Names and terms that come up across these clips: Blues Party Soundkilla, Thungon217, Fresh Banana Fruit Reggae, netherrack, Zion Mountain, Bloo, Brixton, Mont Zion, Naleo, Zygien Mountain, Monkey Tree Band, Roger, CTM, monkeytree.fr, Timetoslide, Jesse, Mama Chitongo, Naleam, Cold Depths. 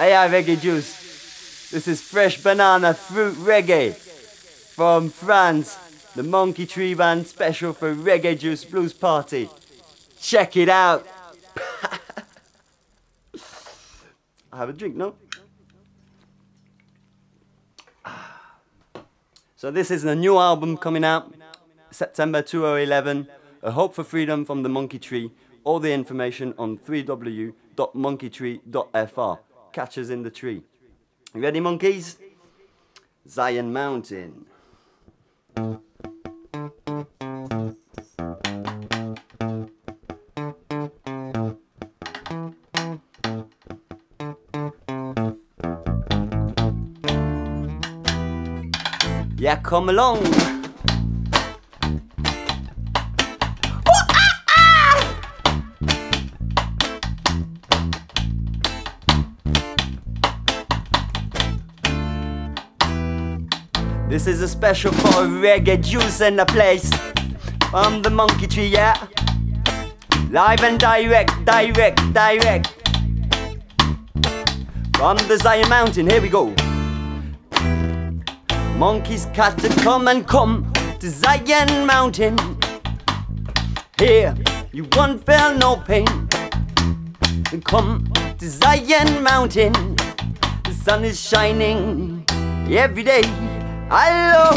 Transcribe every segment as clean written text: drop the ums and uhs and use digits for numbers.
I have reggae juice. This is Fresh Banana Fruit Reggae from France, the Monkey Tree Band special for Reggae Juice Blues Party. Check it out. I have a drink, no? So this is the new album coming out, September 2011, A Hope for Freedom from the Monkey Tree. All the information on www.monkeytree.fr. Catch us in the tree. You ready, monkeys? Zion Mountain. Yeah, come along. This is a special for reggae juice in the place. I'm the Monkey Tree, yeah. Live and direct. From the Zion Mountain, here we go. Monkeys got to come to Zion Mountain. Here, you won't feel no pain. Come to Zion Mountain. The sun is shining every day. Hello. On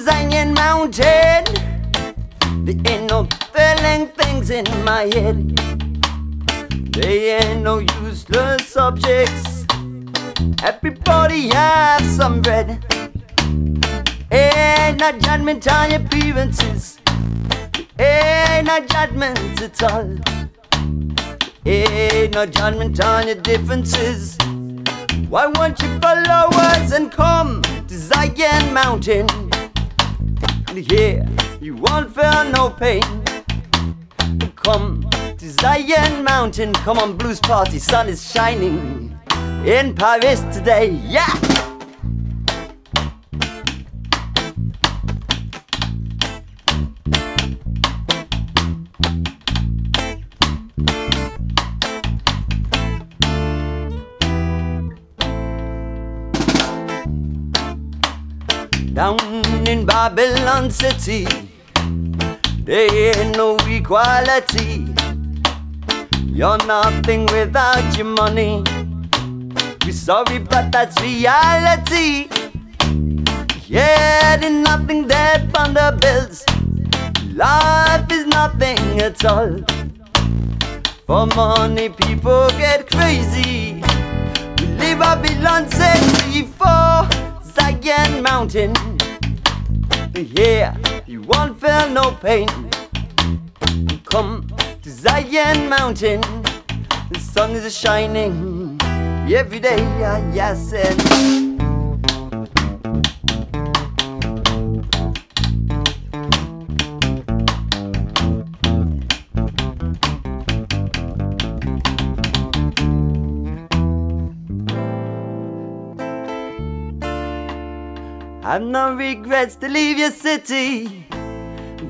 Zygien Mountain, there ain't no feeling things in my head. They ain't no useless subjects. Everybody have some bread. Ain't no judgment on appearances. Ain't no judgment at all. Ain't no judgment on your differences. Why won't you follow us and come to Zygien Mountain? Here, you won't feel no pain. Come to Zygien Mountain. Come on, blues party, sun is shining in Paris today, yeah! Down in Babylon City, there ain't no equality. You're nothing without your money. We're sorry, but that's reality. Yeah, there's nothing there from the bills. Life is nothing at all. For money, people get crazy. We live up in City for Zygien Mountain. Yeah, you won't feel no pain. Come to Zygien Mountain. The sun is shining every day, yes, and I've no regrets to leave your city.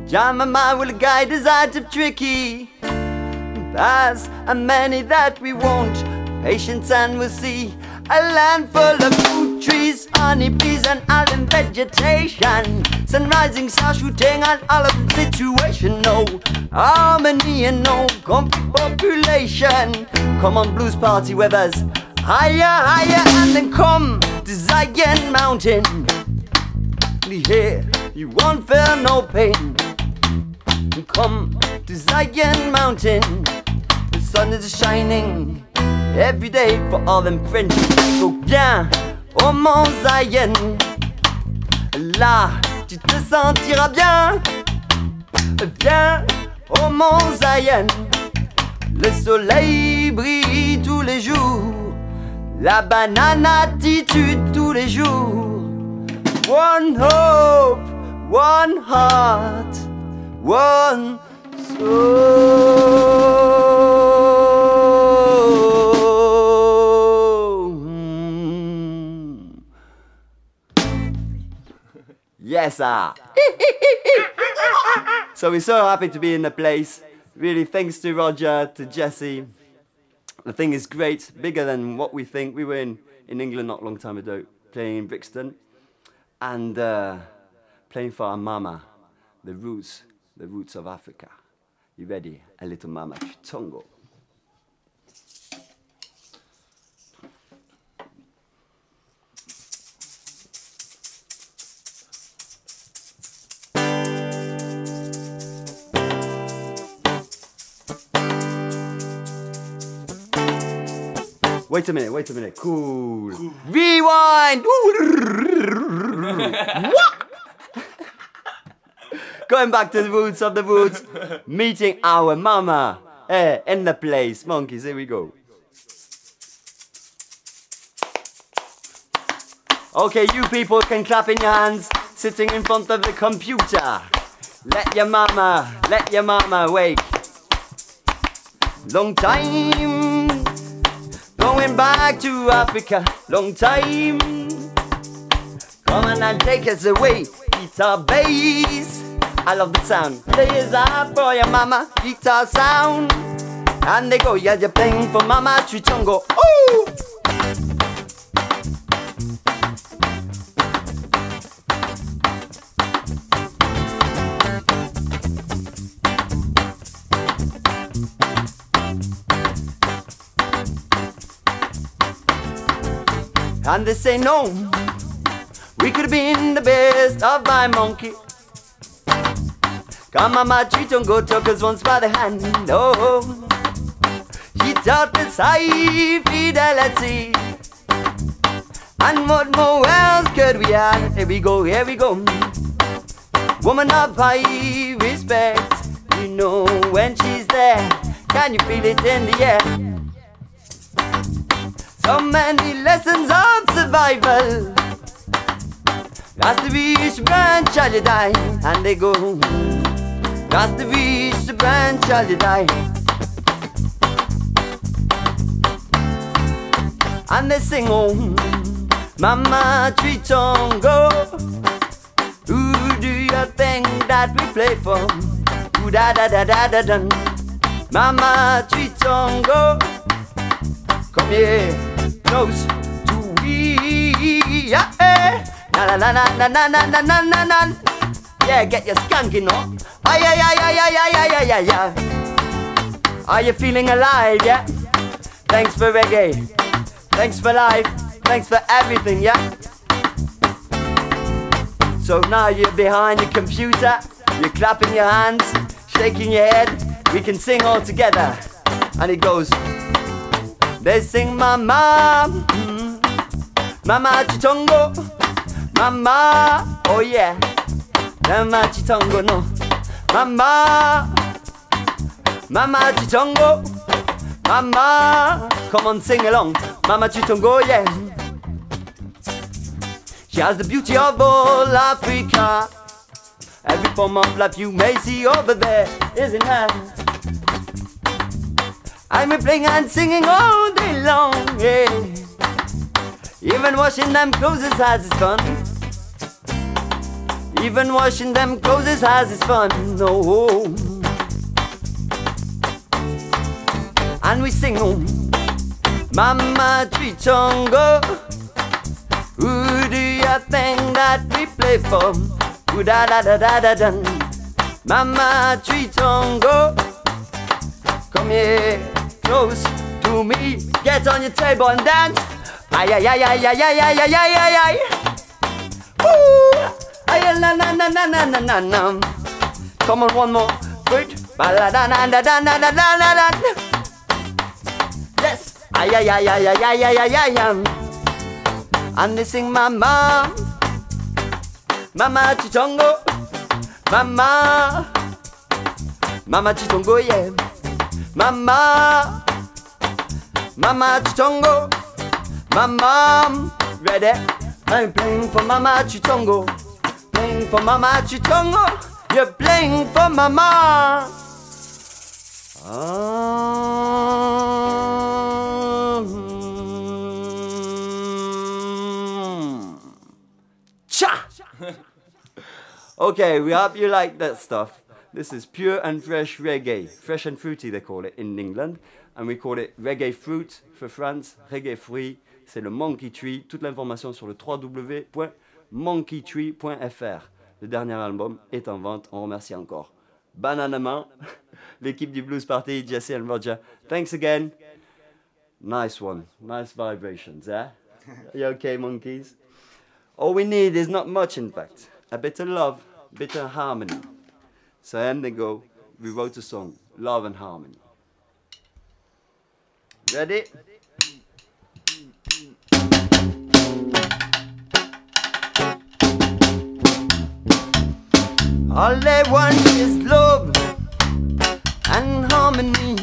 Jamama will guide us out of tricky paths, and many that we won't. Patience and we'll see a land full of fruit trees, honeybees and island vegetation. Sun rising, sun shooting and all of the situation. No harmony and no population. Come on, blues party with us. Higher, higher, and then come to Zygien Mountain. Here, you won't feel no pain. Come to Zygien Mountain. The sun is shining every day for all them French. Go bien au Mont Zion. Là, tu te sentiras bien. Viens au Mont Zion. Le soleil brille tous les jours. La banane attitude tous les jours. One hope, one heart, one soul. Yes, sir. So we're so happy to be in the place. Really, thanks to Roger, to Jesse. The thing is great, bigger than what we think. We were in England not a long time ago, playing in Brixton, and playing for our mama, the roots of Africa. You ready? A little Mama Chitongo. Wait a minute. Cool. Rewind! Going back to the roots of the woods, meeting our mama in the place. Monkeys, here we go. Okay, you people can clap in your hands, sitting in front of the computer. Let your mama wake. Long time. Going back to Africa, long time. Come on and take us away, guitar bass. I love the sound. Players are for your mama, guitar sound. And they go, yeah, you're playing for Mama Chitongo. Oh! And they say no, we could have been the best of my monkey. Come Mama Chitongo took us once by the hand, oh. She taught us high fidelity. And what more else could we add? Here we go. Woman of high respect, you know when she's there, can you feel it in the air? So many lessons of survival. Last to reach branch shall you die. And they go, last to reach the branch shall you die. And they sing, oh, Mama Chitongo, who do your thing that we play for? Ooh, da da da da da da. Mama Chitongo, come here, close to we. Yeah, eh. Na na na na na na na na na na. Yeah, get your skanking on. Ay ay ay ay ay ay ay ay ay. Are you feeling alive? Yeah. Thanks for reggae. Thanks for life. Thanks for everything. Yeah. So now you're behind your computer. You're clapping your hands, shaking your head. We can sing all together, and it goes. They sing Mama, Mama Chitongo, Mama, oh yeah, Mama Chitongo no, Mama, Mama Chitongo, Mama, come on sing along, Mama Chitongo yeah. She has the beauty of all Africa, every form of life you may see over there is in her. I'm playing and singing all day long, yeah. Even washing them clothes has its fun. Even washing them clothes has its fun, no. And we sing, oh, Mama Chitongo, who do you think that we play for? Ooh, da da da da da da. Mama Chitongo, come here. Close to me, get on your table and dance. Ay ay ay ay ay ay ay ay ay ay ay. Woo! Ay na na na na na na na. Come on, one more. Good. Ba la da na da da na da da da. Yes. Ay ay ay ay ay ay ay ay ay. And they sing Mama, Mama Chitongo, Mama, Mama Chitongo yeah. Mama, Mama Chitongo, Mama, ready? I'm playing for Mama Chitongo, playing for Mama Chitongo, you're playing for Mama. Cha! Okay, we hope you like that stuff. This is pure and fresh reggae. Fresh and fruity, they call it in England. And we call it reggae fruit for France, reggae fruit. C'est le Monkey Tree. Toute l'information sur le www.monkeytree.fr. Le dernier album est en vente. On remercie encore Bananaman, l'équipe du Blues Party, Jesse and Roger. Thanks again. Nice one. Nice vibrations, eh? You okay, monkeys? All we need is not much, in fact. A bit of love, a bit of harmony. So then they go, we wrote a song, Love and Harmony. Ready? All they want is love and harmony,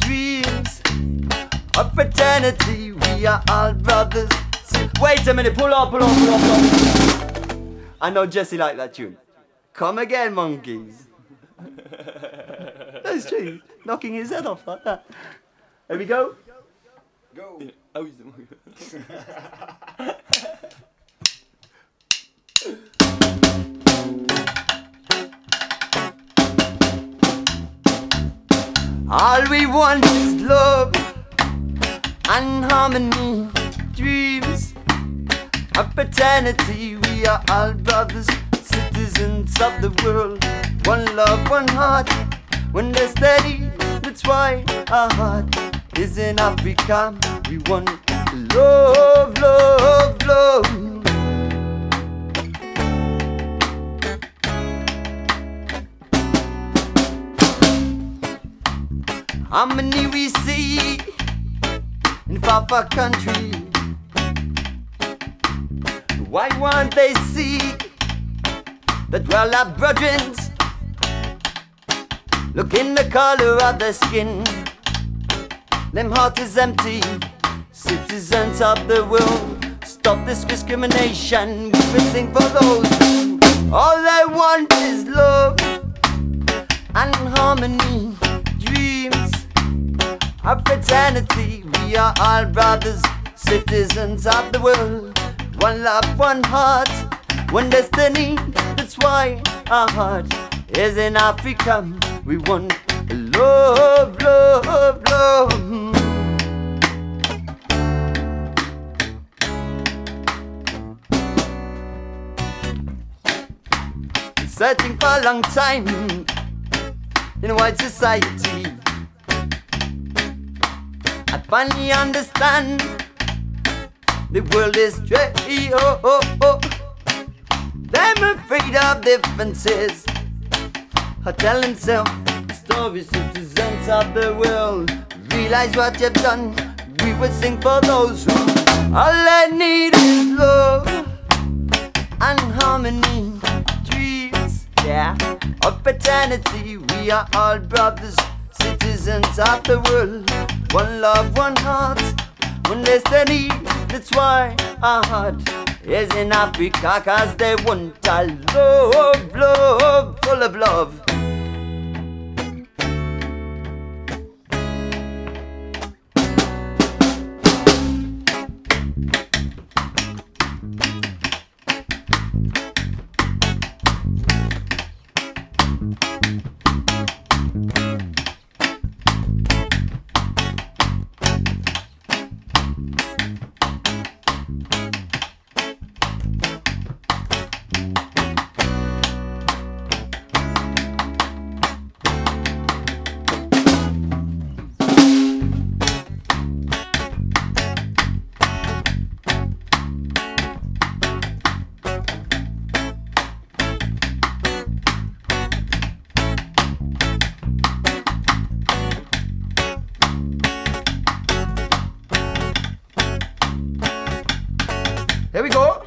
dreams of fraternity. We are all brothers. Wait a minute, pull up. I know Jesse liked that tune. Come again, monkeys. That's true. Knocking his head off like that. Here we go. Go. Oh, he's the monkey. All we want is love and harmony, dreams of fraternity. We are all brothers, citizens of the world. One love, one heart, when they're steady, that's why our heart is in Africa. We want love, love, love. Harmony we see in far country. Why won't they see that we're our brethren? Look in the color of their skin. Them heart is empty. Citizens of the world, stop this discrimination. We will sing for those. All I want is love and harmony. Of fraternity, we are all brothers, citizens of the world. One love, one heart, one destiny. That's why our heart is in Africa. We want love, love, love. Searching for a long time in white society. I finally understand the world is straight. Oh, oh, oh. They're afraid of differences. I tell themselves stories, citizens of the world. Realize what you've done. We will sing for those who. All I need is love and harmony, dreams, yeah, of fraternity. We are all brothers, citizens of the world. One love, one heart, one destiny. That's why our heart is in Africa. Cause they want a love, love, full of love. Here we go.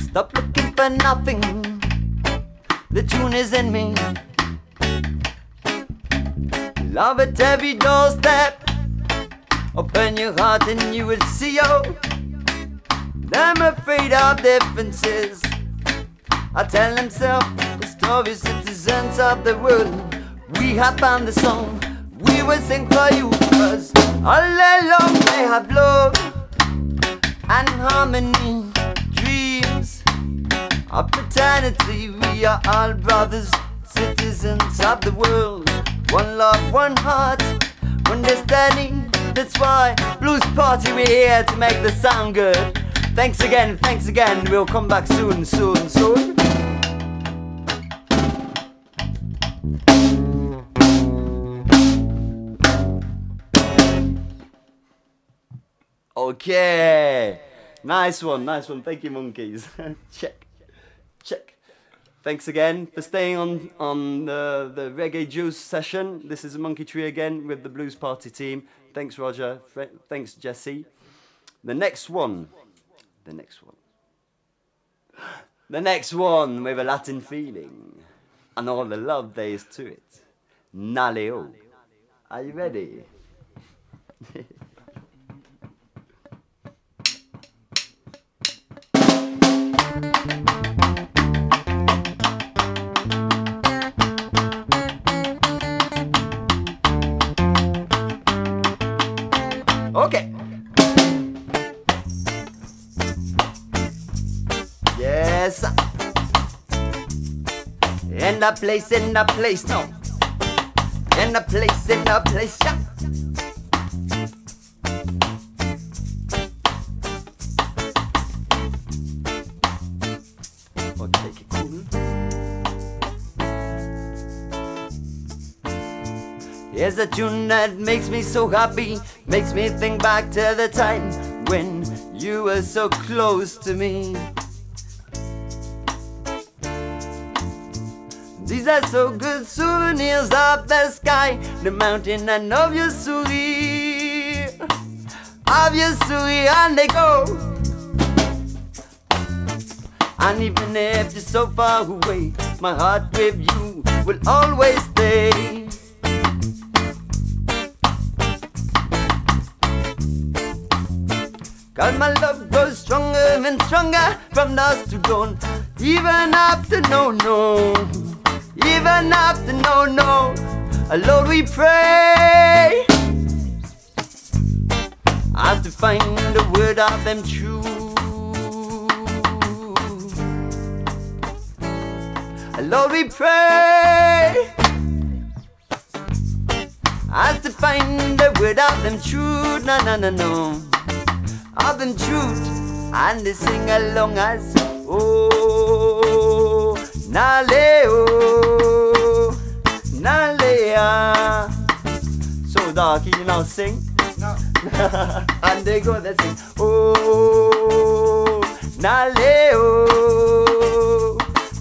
Stop looking for nothing. The tune is in me. Love at every doorstep. Open your heart and you will see. Oh, I'm afraid of differences. I tell myself the story, citizens of the world. We have found the song, we will sing for you, cause All along I have love and harmony, dreams of fraternity. We are all brothers, citizens of the world. One love, one heart, one destiny. That's why Blues Party, we're here to make the sound good. Thanks again, thanks again. We'll come back soon, soon, soon. Okay, nice one, thank you monkeys. Check, check. Thanks again for staying on the Reggae Juice session. This is Monkey Tree again with the Blues Party team. Thanks Roger, thanks Jesse. The next one with a Latin feeling and all the love there is to it. Naleo, are you ready? Okay. Yes. In the place, no. In the place, yeah. Here's a tune that makes me so happy, makes me think back to the time when you were so close to me. These are so good souvenirs of the sky, the mountain and of your suri, and they go. And even if you're so far away, my heart with you will always stay. Cause my love grows stronger and stronger from dusk to dawn, even after no, even after no. Lord, we pray as to find the word of them true. Lord, we pray as to find the word of them true. No. Of the truth, and they sing along as oh, Naleo, Nalea. So dark, you now sing. No. And they go, they sing oh, Naleo,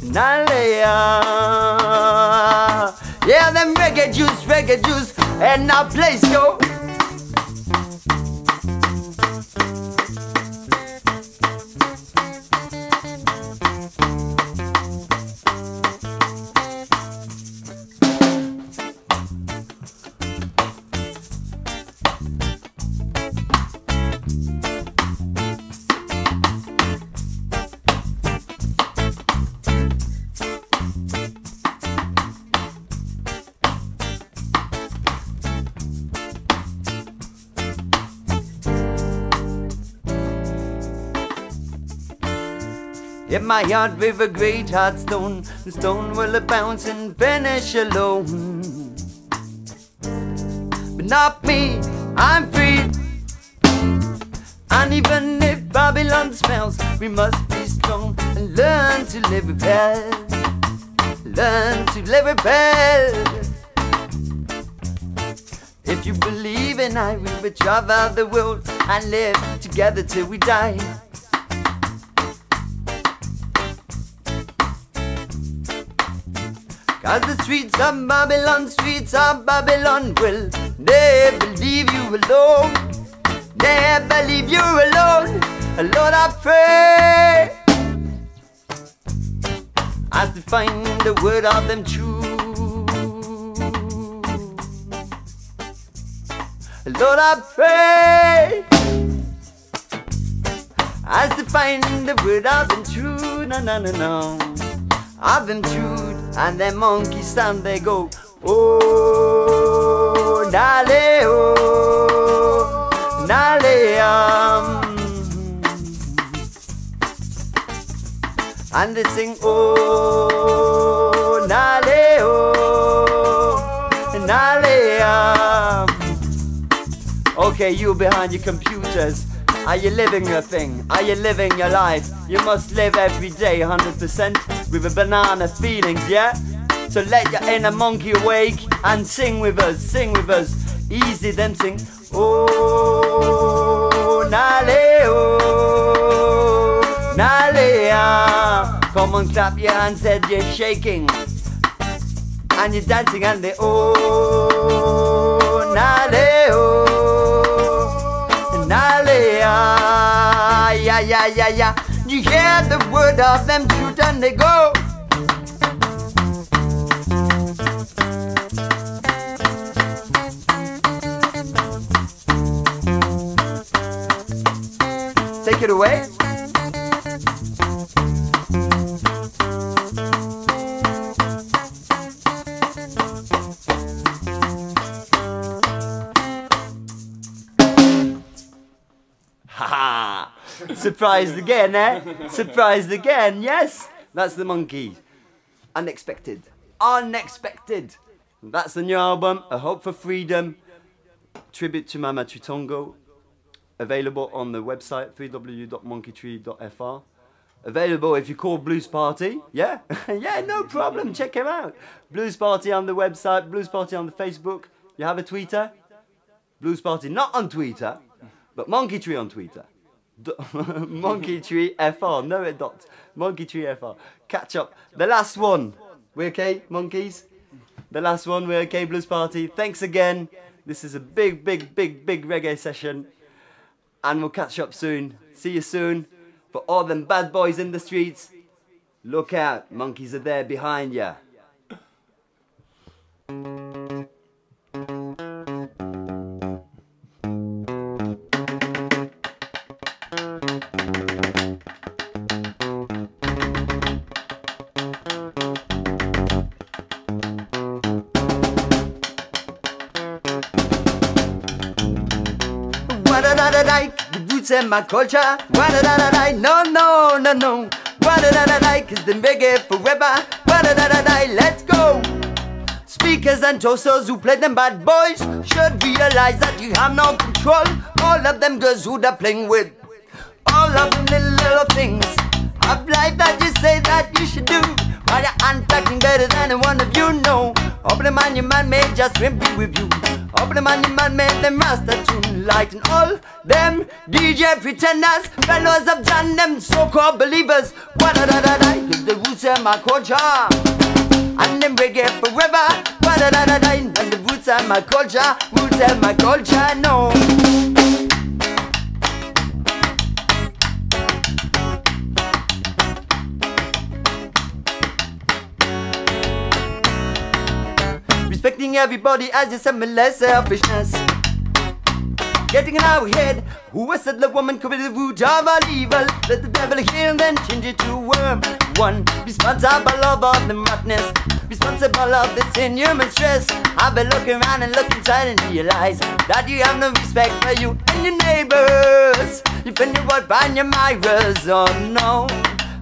Nalea. Yeah, them reggae juice, and now place go. Hit my heart with a great hard stone, the stone will bounce and vanish alone. But not me, I'm free. And even if Babylon smells, we must be strong and learn to live with hell. Learn to live with hell. If you believe in I, we will travel the world and live together till we die. Cause the streets of Babylon will never leave you alone. Never leave you alone. Lord, I pray as to find the word of them true. Lord, I pray as to find the word of them true. No. Of them true. And the monkeys stand, they go, oh, Naleo, and they sing, oh, Naleo, Naleam. Okay, you behind your computers, are you living your thing? Are you living your life? You must live every day 100% with a banana feelings, yeah? So let your inner monkey awake and sing with us, sing with us. Easy then sing, oh, Naleo, Nalea. Come on, clap your hands, head you're shaking and you're dancing and they, oh, Naleo, Nalea. Yeah, yeah, yeah, yeah. You hear the word of them shoot and they go. Take it away. Ha! Surprised again, eh? Surprised again, yes! That's the monkey. Unexpected. Unexpected! That's the new album, A Hope for Freedom, tribute to Mama Chitongo. Available on the website www.monkeytree.fr. Available if you call Blues Party, yeah? Yeah, no problem, check him out. Blues Party on the website, Blues Party on the Facebook. You have a Twitter? Blues Party not on Twitter, but Monkey Tree on Twitter. Monkey Tree FR, no it dot. Monkey Tree FR. Catch up. The last one. We okay, monkeys? The last one, we're okay, Blues Party. Thanks again. This is a big, big, big, big reggae session. And we'll catch up soon. See you soon. For all them bad boys in the streets, look out, monkeys are there behind ya. And my culture, what did I like? No, no, no, no. What did I like? Is the reggae forever? What did I like? Let's go. Speakers and toasters who play them bad boys should realize that you have no control. All of them girls who they're playing with, all of them little things of life that you say that you should do. While you're unpacking better than one of you know. Open the man, your man may just be with you. Open the man, your man made them master tune. Like and all them DJ pretenders, fellows of John, them so-called believers. Wa-da-da-da-da, give the roots and my culture, and them reggae forever. Wa-da-da-da-da, and the roots and my culture, roots and my culture, no. Respecting everybody as you said, my less selfishness. Getting in our head, who has said the woman could be the root of all evil? Let the devil hear and then change it to worm. One, responsible of all the madness, responsible of this inhuman stress. I've been looking around and looking inside and realize that you have no respect for you and your neighbors. You find your wife and your mirrors, oh no.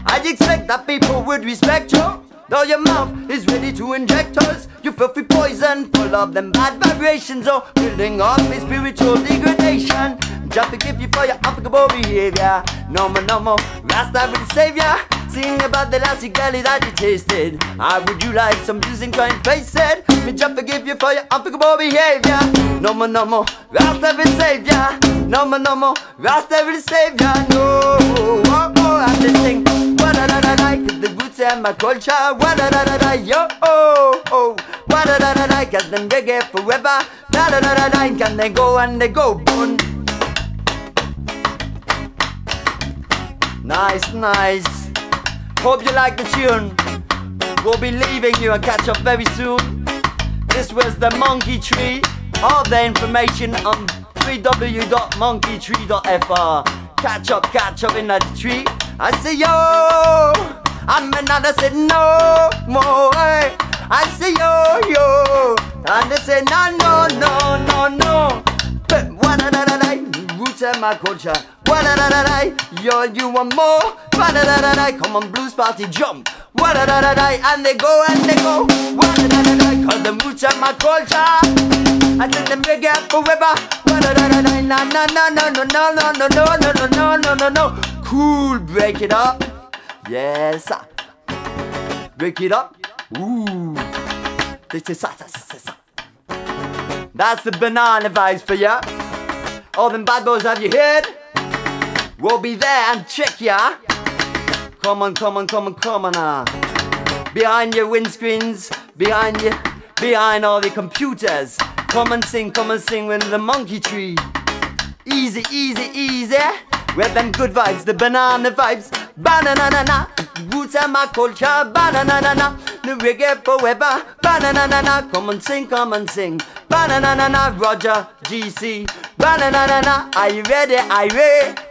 I'd expect that people would respect you. Though your mouth is ready to inject us, you filthy poison, full of them bad vibrations. Oh, building up a spiritual degradation. Just forgive you for your unthinkable behavior. No more, no more, Rasta will save ya. Sing about the last galley that you tasted. How would you like some juice and try and face it? Me just forgive you for your unthinkable behavior. No more, no more, Rasta will save ya. No more, no more, Rasta will save ya. No, oh, oh, oh, I'm listening. The roots and my culture, wa-da-da-da-da, yo-oh-oh. Wa-da-da-da-da, cause them reggae forever. Da-da-da-da-da, can they go and they go, boom. Nice, nice. Hope you like the tune. We'll be leaving you and catch up very soon. This was the Monkey Tree. All the information on www.monkeytree.fr. Catch up in that tree. I say yo, I'm another say no more. I say yo, yo, and they say no, no, no, no, no. But what I like, roots and my culture. Wa-da-da-da-da, yo, you want more? Wa-da-da-da-da, come on blues party, jump. Wa-da-da-da-da, and they go Wa-da-da-da-da, cause the mooch are my culture. I think them reggae forever. Wa-da-da-da-da, no. Cool, break it up. Yes, sir. Break it up. Ooh. This is sa. That's the banana vibes for ya. All them bad boys have you heard? We'll be there and check ya. Come on. Behind your windscreens, behind all the computers. Come and sing with the monkey tree. Easy. With them good vibes, the banana vibes. Banana, roots and my culture. Banana, the reggae forever. Banana, come and sing. Banana, Roger, Jesse. Banana, are you ready?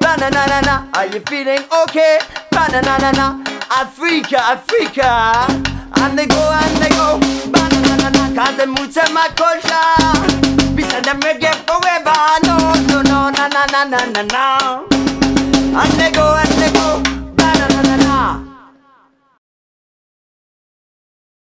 Banana, are you feeling okay? Banana, Africa. And they go. Banana, cause the moods and my culture. We send them reggae forever. No. And they go.